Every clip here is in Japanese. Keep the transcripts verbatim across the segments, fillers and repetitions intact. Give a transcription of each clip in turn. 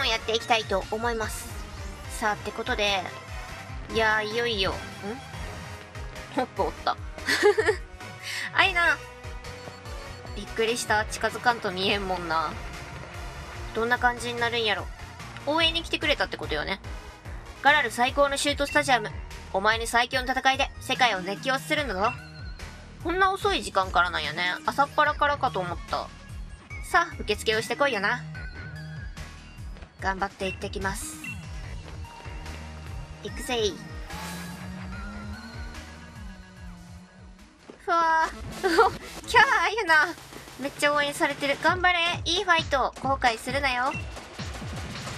もやっていきたいと思います。さあ、ってことで、いやー、いよいよ、んほっぽおった。あいな。びっくりした。近づかんと見えんもんな。どんな感じになるんやろ。応援に来てくれたってことよね。ガラル最高のシュートスタジアム。お前に最強の戦いで世界を熱狂するんだぞ。こんな遅い時間からなんやね。朝っぱらからかと思った。さあ、受付をしてこいよな。頑張って行ってきます。行くぜい。ふわー。キャーやな。めっちゃ応援されてる。頑張れ。いいファイト。後悔するなよ。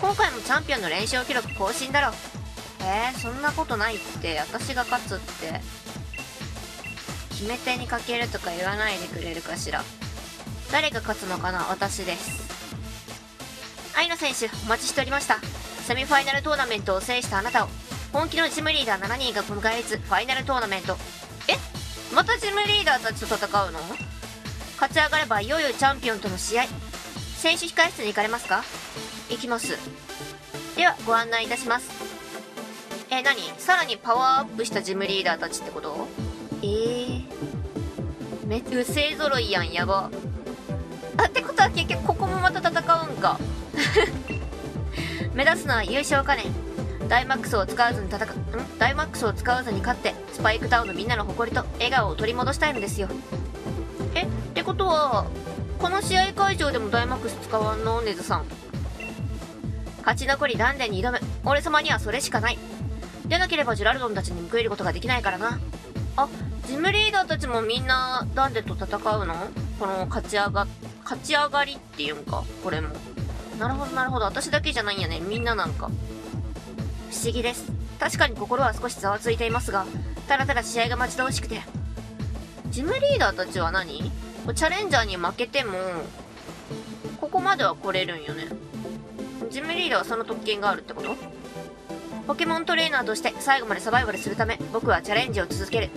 今回もチャンピオンの連勝記録更新だろ。えー、そんなことないって。私が勝つって。決め手にかけるとか言わないでくれるかしら。誰が勝つのかな。私です。愛の選手、お待ちしておりました。セミファイナルトーナメントを制したあなたを本気のジムリーダーななにんが迎え撃つファイナルトーナメント。え、またジムリーダーたちと戦うの？勝ち上がればいよいよチャンピオンとの試合。選手控室に行かれますか？行きます。ではご案内いたします。え、何？さらにパワーアップしたジムリーダーたちってこと？えー、めっちゃ勢ぞろいやん。やば。あ、ってことは結局ここもまた戦うんか。目指すのは優勝金。ダイマックスを使わずに戦うんダイマックスを使わずに勝ってスパイクタウンのみんなの誇りと笑顔を取り戻したいのですよ。え、ってことはこの試合会場でもダイマックス使わんの？ネズさん、勝ち残りダンデンに挑む。俺様にはそれしかない。でなければジュラルドンたちに報いることができないからな。あ、ジムリーダーたちもみんなダンデと戦うの？この勝ち上が勝ち上がりっていうんか、これも。なるほどなるほど。私だけじゃないんやね。みんななんか不思議です。確かに心は少しざわついていますが、ただただ試合が待ち遠しくて。ジムリーダーたちは何？チャレンジャーに負けてもここまでは来れるんよね。ジムリーダーはその特権があるってこと？ポケモントレーナーとして最後までサバイバルするため、僕はチャレンジを続ける。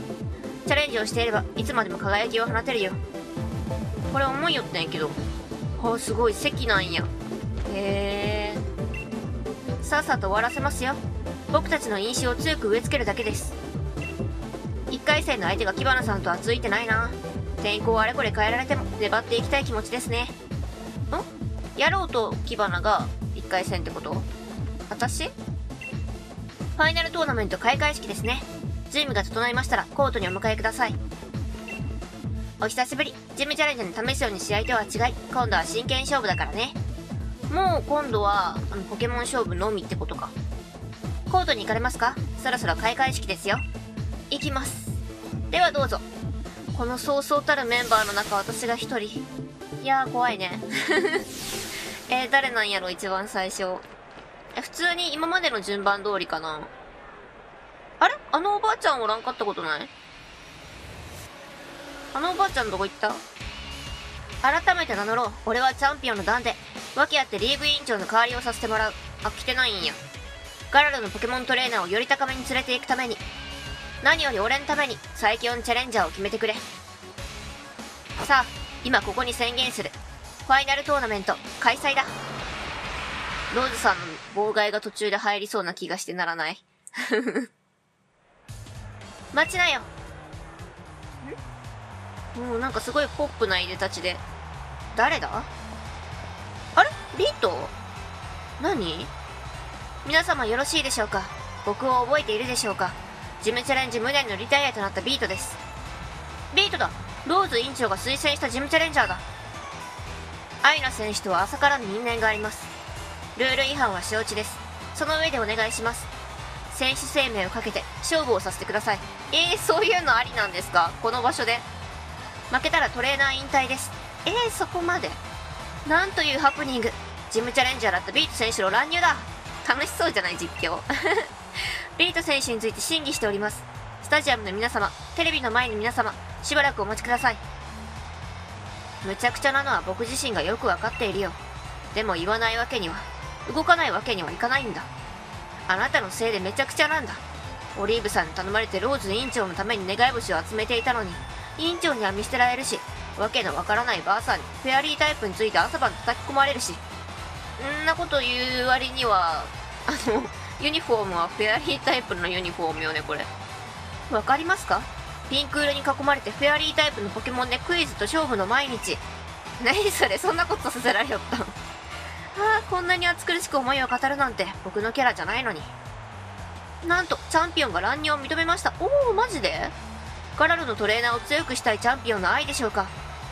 チャレンジをしていれば、いつまでも輝きを放てるよ。これ思いよったんやけど。ああ、すごい、席なんや。へえ。さっさと終わらせますよ。僕たちの印象を強く植え付けるだけです。いっかい戦の相手がキバナさんとはついてないな。天候をあれこれ変えられても、粘っていきたい気持ちですね。ん？やろうとキバナがいっかい戦ってこと？私？ファイナルトーナメント開会式ですね。ジムが整いましたらコートにお迎えください。お久しぶり。ジムチャレンジャーに試すように試合とは違い、今度は真剣勝負だからね。もう今度はあのポケモン勝負のみってことか。コートに行かれますか？そろそろ開会式ですよ。行きます。ではどうぞ。このそうそうたるメンバーの中、私が一人。いやー、怖いね。えー、誰なんやろ一番最初。普通に今までの順番通りかな。あれ？あのおばあちゃんおらんかったことない？あのおばあちゃんどこ行った？改めて名乗ろう。俺はチャンピオンのダンデ。訳あってリーグ委員長の代わりをさせてもらう。あ、来てないんや。ガラルのポケモントレーナーをより高めに連れていくために。何より俺のために最強のチャレンジャーを決めてくれ。さあ、今ここに宣言する。ファイナルトーナメント開催だ。ローズさんの妨害が途中で入りそうな気がしてならない。待ちなよ。ん？もうなんかすごいポップないでたちで。誰だ？あれ？リート？何？皆様よろしいでしょうか？僕を覚えているでしょうか？ジムチャレンジ無念のリタイアとなったビートです。ビートだ。ローズ委員長が推薦したジムチャレンジャーだ。アイナ選手とは朝からの因縁があります。ルール違反は承知です。その上でお願いします。選手生命をかけて勝負をさせてください。えー、そういうのありなんですか？この場所で。負けたらトレーナー引退です。えー、そこまで。なんというハプニング。ジムチャレンジャーだったビート選手の乱入だ。楽しそうじゃない実況。ビート選手について審議しております。スタジアムの皆様、テレビの前の皆様、しばらくお待ちください。むちゃくちゃなのは僕自身がよくわかっているよ。でも言わないわけには。動かないわけにはいかないんだ。あなたのせいでめちゃくちゃなんだ。オリーブさんに頼まれてローズ委員長のために願い星を集めていたのに、委員長には見捨てられるし、わけのわからないばあさんにフェアリータイプについて朝晩叩き込まれるし、んなこと言う割には、あの、ユニフォームはフェアリータイプのユニフォームよね、これ。わかりますか？ピンク色に囲まれてフェアリータイプのポケモンでクイズと勝負の毎日。何それ、そんなことさせられよったん。ああ、こんなに暑苦しく思いを語るなんて、僕のキャラじゃないのに。なんと、チャンピオンが乱入を認めました。おお、マジで？ガラルのトレーナーを強くしたいチャンピオンの愛でしょうか、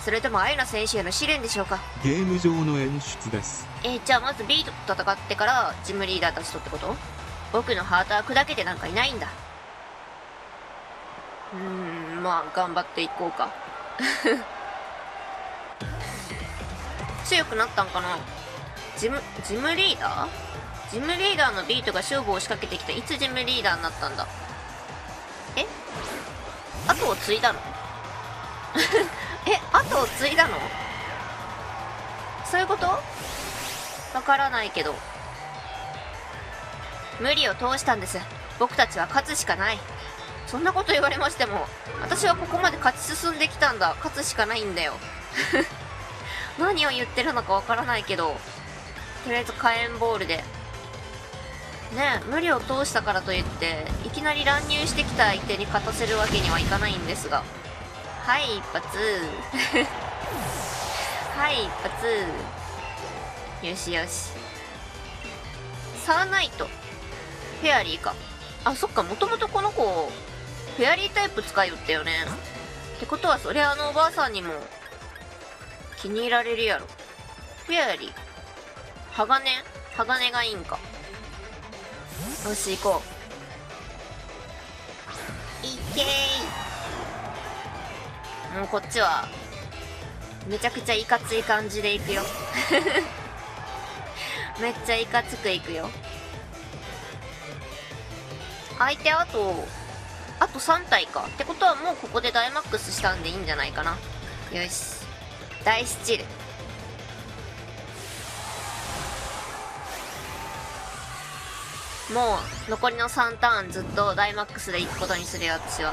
それともアイナ選手への試練でしょうか。ゲーム上の演出です。えー、じゃあまず B と戦ってからジムリーダーたちとってこと？僕のハートは砕けてなんかいないんだ。うーん、まあ頑張っていこうか。強くなったんかな。ジム、ジムリーダー？ジムリーダーのビートが勝負を仕掛けてきた。いつジムリーダーになったんだ。え？後を継いだの？え、後を継いだの？そういうこと？わからないけど。無理を通したんです。僕たちは勝つしかない。そんなこと言われましても、私はここまで勝ち進んできたんだ。勝つしかないんだよ。何を言ってるのかわからないけど、とりあえず火炎ボールで。ねえ、無理を通したからといって、いきなり乱入してきた相手に勝たせるわけにはいかないんですが。はい、一発。はい、一発。よしよし。サーナイト。フェアリーか。あ、そっか、もともとこの子、フェアリータイプ使いよったよね。ってことは、それあのおばあさんにも、気に入られるやろ。フェアリー。鋼？鋼がいいんか。よし、行こう。いけーい。もうこっちは、めちゃくちゃいかつい感じでいくよ。めっちゃいかつくいくよ。相手あと、あとさん体か。ってことはもうここでダイマックスしたんでいいんじゃないかな。よし。大スチール。もう残りのさんターンずっとダイマックスでいくことにするよ、私は。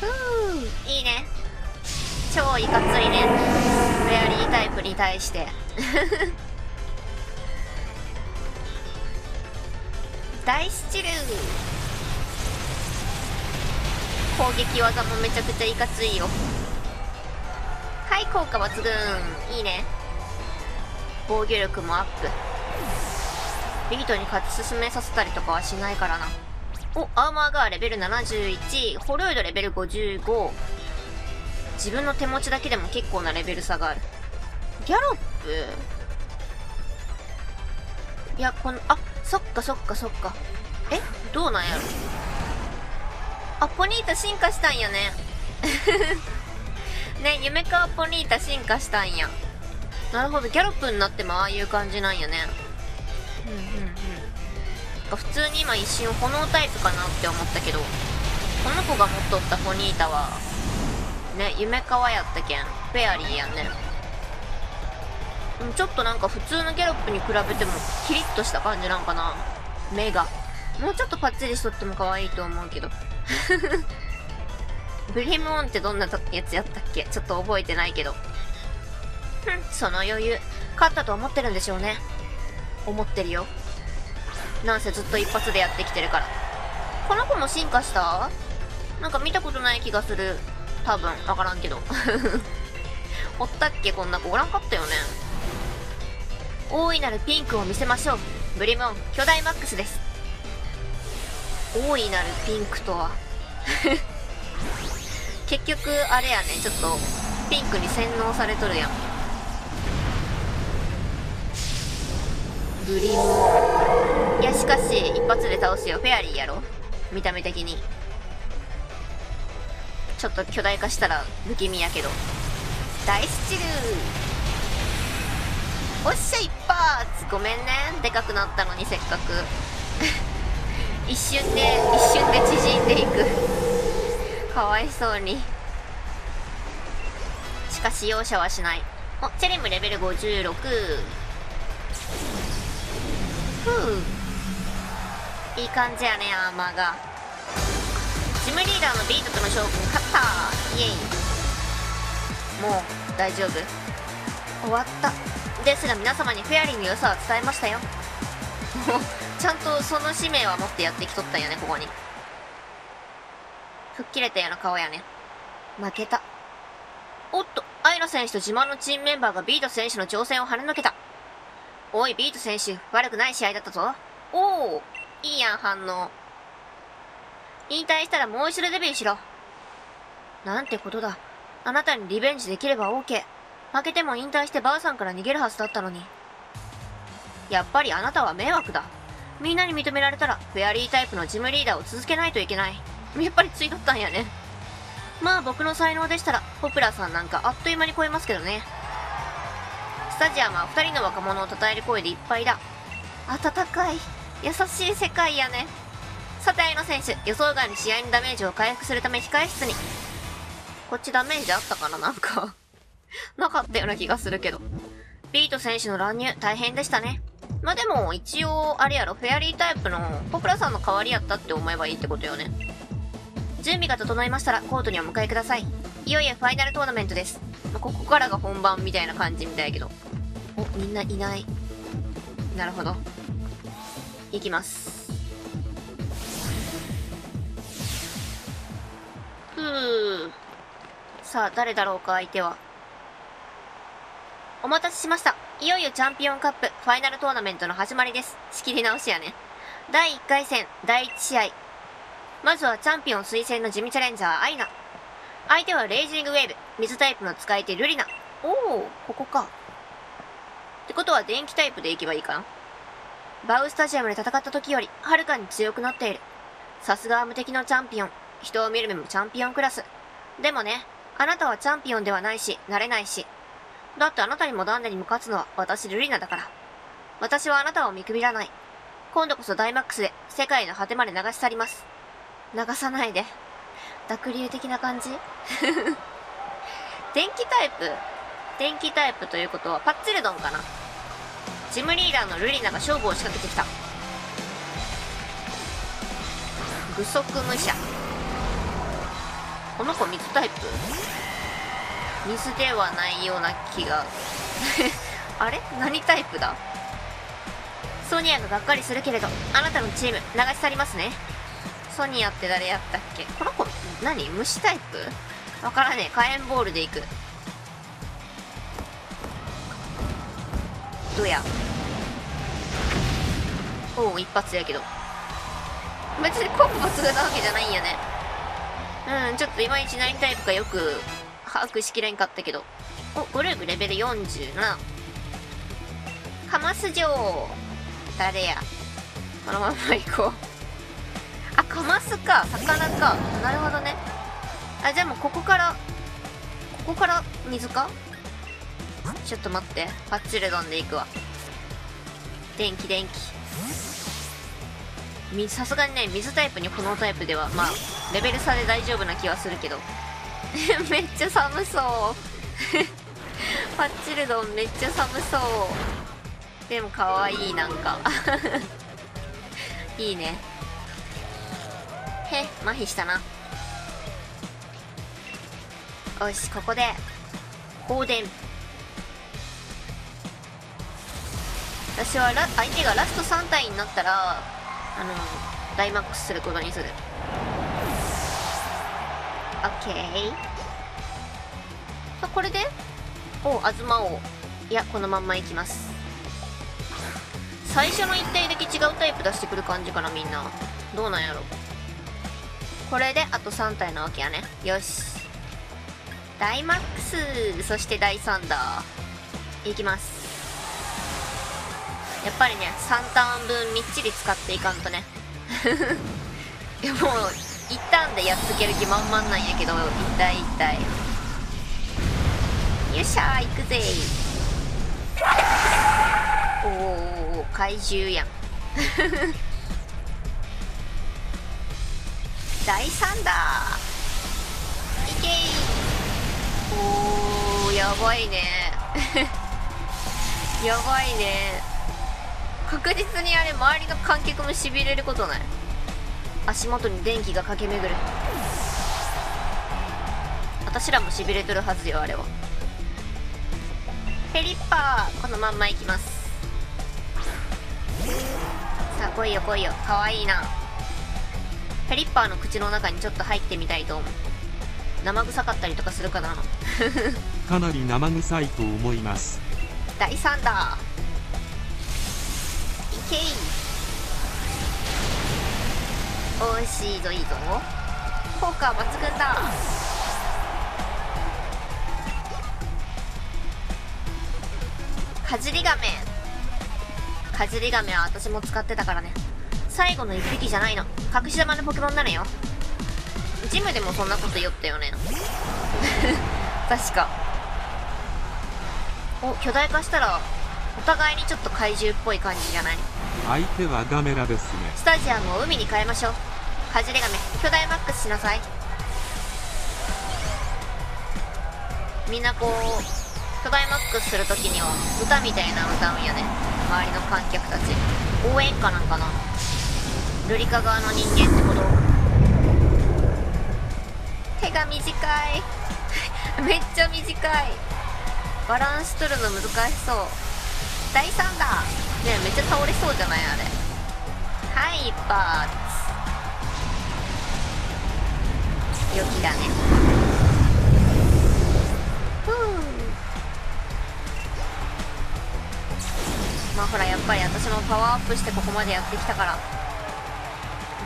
ふう、いいね。超いかついね。フェアリータイプに対して。大スチルー。攻撃技もめちゃくちゃいかついよ。はい、効果抜群。いいね。防御力もアップ。ビートに勝ち進めさせたりとかはしないからな。お、アーマーガーレベルななじゅういち、ホロイドレベルごじゅうご。自分の手持ちだけでも結構なレベル差がある。ギャロップ？いや、この、あ、そっかそっかそっか。え？どうなんやろ？あ、ポニータ進化したんやね。ね、夢かポニータ進化したんや。なるほど、ギャロップになってもああいう感じなんやね。うんうんうん。普通に今一瞬炎タイプかなって思ったけど、この子が持っとったポニータは、ね、夢川やったけん、フェアリーやね。ちょっとなんか普通のギャロップに比べてもキリッとした感じなんかな。目が。もうちょっとパッチリしとっても可愛いと思うけど。ブリムオンってどんなやつやったっけ？ちょっと覚えてないけど。その余裕、勝ったと思ってるんでしょうね。思ってるよ。なんせずっと一発でやってきてるから。この子も進化した？なんか見たことない気がする。多分、わからんけど。おったっけ？こんな子おらんかったよね。大いなるピンクを見せましょう。ブリムオン、巨大マックスです。大いなるピンクとは。結局、あれやね、ちょっと、ピンクに洗脳されとるやん。ブリムオン。いや、しかし、一発で倒すよ。フェアリーやろ？見た目的に。ちょっと巨大化したら不気味やけど。大スチルー。おっしゃ、一発。ごめんね。でかくなったのにせっかく。一瞬で、一瞬で縮んでいく。かわいそうに。しかし容赦はしない。お、チェリムレベルごじゅうろく。ふう、いい感じやね、アーマーが。ジムリーダーのビートとの勝負に勝った。イエイ。もう大丈夫。終わったですが、皆様にフェアリーの良さは伝えましたよ。ちゃんとその使命は持ってやってきとったよね、ここに。吹っ切れたような顔やね。負けた。おっと、愛の選手と自慢のチームメンバーがビート選手の挑戦を跳ねのけた。おい、ビート選手、悪くない試合だったぞ。おお、いいやん、反応。引退したらもう一度デビューしろ。なんてことだ。あなたにリベンジできれば オーケー。負けても引退してばあさんから逃げるはずだったのに。やっぱりあなたは迷惑だ。みんなに認められたら、フェアリータイプのジムリーダーを続けないといけない。やっぱりついとったんやね。まあ僕の才能でしたら、ポプラさんなんかあっという間に超えますけどね。スタジアムはふたりの若者を称える声でいっぱいだ。温かい、優しい世界やね。さて、愛の選手、予想外に試合のダメージを回復するため控え室に。こっちダメージあったかな、なんか。なかったような気がするけど。ビート選手の乱入、大変でしたね。まあでも、一応、あれやろ、フェアリータイプのポプラさんの代わりやったって思えばいいってことよね。準備が整いましたら、コートにお迎えください。いよいよファイナルトーナメントです。まあ、ここからが本番みたいな感じみたいけど。お、みんないない。なるほど。いきます。ふぅ。さあ、誰だろうか、相手は。お待たせしました。いよいよチャンピオンカップファイナルトーナメントの始まりです。仕切り直しやね。だいいっかい戦、だいいち試合。まずはチャンピオン推薦の地味チャレンジャー、アイナ。相手はレイジングウェーブ、水タイプの使い手、ルリナ。おー、ここか。ってことは電気タイプでいけばいいかな。バウスタジアムで戦った時より、はるかに強くなっている。さすがは無敵のチャンピオン。人を見る目もチャンピオンクラス。でもね、あなたはチャンピオンではないし、なれないし。だってあなたにモダンデに向かつのは私ルリナだから。私はあなたを見くびらない。今度こそダイマックスで世界の果てまで流し去ります。流さないで。濁流的な感じ電気タイプ電気タイプということはパッチルドンかな。ジムリーダーのルリナが勝負を仕掛けてきた。具足武者。この子水タイプ水ではないような気があれ何タイプだ。ソニアががっかりするけれどあなたのチーム流し去りますね。ソニアって誰やったっけ。この子何虫タイプわからねえ。火炎ボールでいく。どやおお一発やけど別にコンボするなわけじゃないんやね。うんちょっといまいち何タイプかよく把握しきれんかったけど。おグループレベルよんじゅうなな。カマス嬢誰や。このままいこう。あカマスか魚かなるほどね。あじゃあもうここからここから水か。ちょっと待ってパッチルドンでいくわ。電気電気さすがにね水タイプにこのタイプではまあレベル差で大丈夫な気はするけどめっちゃ寒そうパッチルドンめっちゃ寒そうでもかわいいなんかいいね。へっ麻痺したな。よしここで放電。私はラ相手がラストさん体になったらあのダイマックスすることにする。オッケー。さあこれでおう東王いやこのまんまいきます。最初のいち体だけ違うタイプ出してくる感じかな。みんなどうなんやろ。これであとさん体なわけやね。よしダイマックスそしてだいさんだいきます。やっぱりねさんターン分みっちり使っていかんとねいやもう一旦でやっつける気満々なんやけど一体一体よっしゃーいくぜー。おお怪獣やんだいさんだーいけー。おーやばいねやばいね。確実にあれ周りの観客もしびれることない。足元に電気が駆け巡る。私らもしびれとるはずよあれは。ペリッパーこのまんまいきます。さあ来いよ来いよ、かわいいな。ペリッパーの口の中にちょっと入ってみたいと思う。生臭かったりとかするかなかなり生臭いと思います。だいさんだ、いけい、おいしいぞいいぞ、効果抜群だ。かじりガメ、かじりガメは私も使ってたからね。最後のいっぴきじゃないの、隠し玉のポケモンなのよ。ジムでもそんなこと言ったよね確か。お、巨大化したらお互いにちょっと怪獣っぽい感じじゃない。相手はガメラですね。スタジアムを海に変えましょう。かじりガメ巨大マックスしなさい。みんなこう巨大マックスするときには歌みたいな歌うんやね、周りの観客たち。応援歌なんかな、ルリカ側の人間ってこと。手が短いめっちゃ短い。バランス取るの難しそう。だいさんだねえ、めっちゃ倒れそうじゃないあれ。はいバーツよきだね。ふう、まあほらやっぱり私もパワーアップしてここまでやってきたから、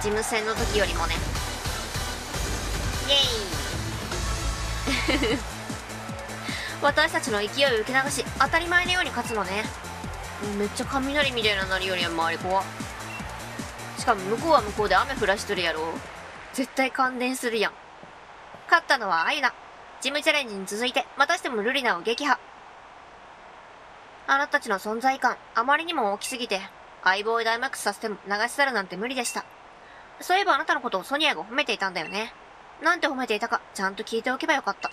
事務戦の時よりもね。イエイ私たちの勢いを受け流し、当たり前のように勝つのね。めっちゃ雷みたいなの鳴りよりは周り怖っ。しかも向こうは向こうで雨降らしとるやろ、絶対感電するやん。勝ったのはアユナ。ジムチャレンジに続いてまたしてもルリナを撃破。あなたたちの存在感あまりにも大きすぎて、相棒をダイマックスさせても流し去るなんて無理でした。そういえばあなたのことをソニアが褒めていたんだよね。なんて褒めていたか、ちゃんと聞いておけばよかった。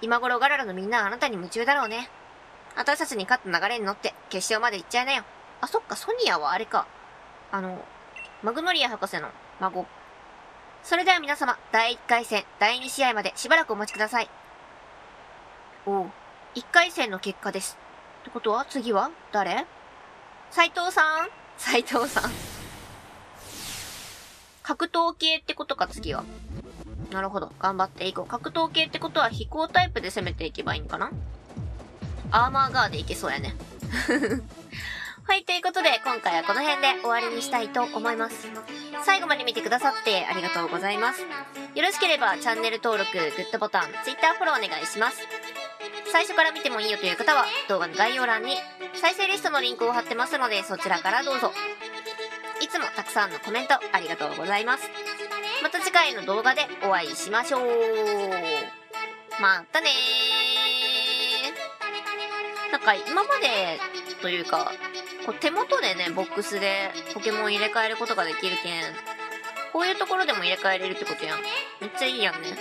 今頃ガララのみんなはあなたに夢中だろうね。私たちに勝った流れに乗って、決勝まで行っちゃいなよ。あ、そっか、ソニアはあれか。あの、マグノリア博士の孫。それでは皆様、だいいっかい戦、だいに試合までしばらくお待ちください。おう、いっかい戦の結果です。ってことは、次は誰？斉藤さん？斉藤さん。格闘系ってことか、次は。なるほど。頑張っていこう。格闘系ってことは飛行タイプで攻めていけばいいんかな？アーマーガーでいけそうやね。はい。ということで、今回はこの辺で終わりにしたいと思います。最後まで見てくださってありがとうございます。よろしければチャンネル登録、グッドボタン、Twitter フォローお願いします。最初から見てもいいよという方は、動画の概要欄に再生リストのリンクを貼ってますので、そちらからどうぞ。いつもたくさんのコメントありがとうございます。また次回の動画でお会いしましょう。またねー。なんか今までというか、こう手元でね、ボックスでポケモン入れ替えることができるけん、こういうところでも入れ替えれるってことやん。めっちゃいいやんね。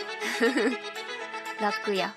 楽や。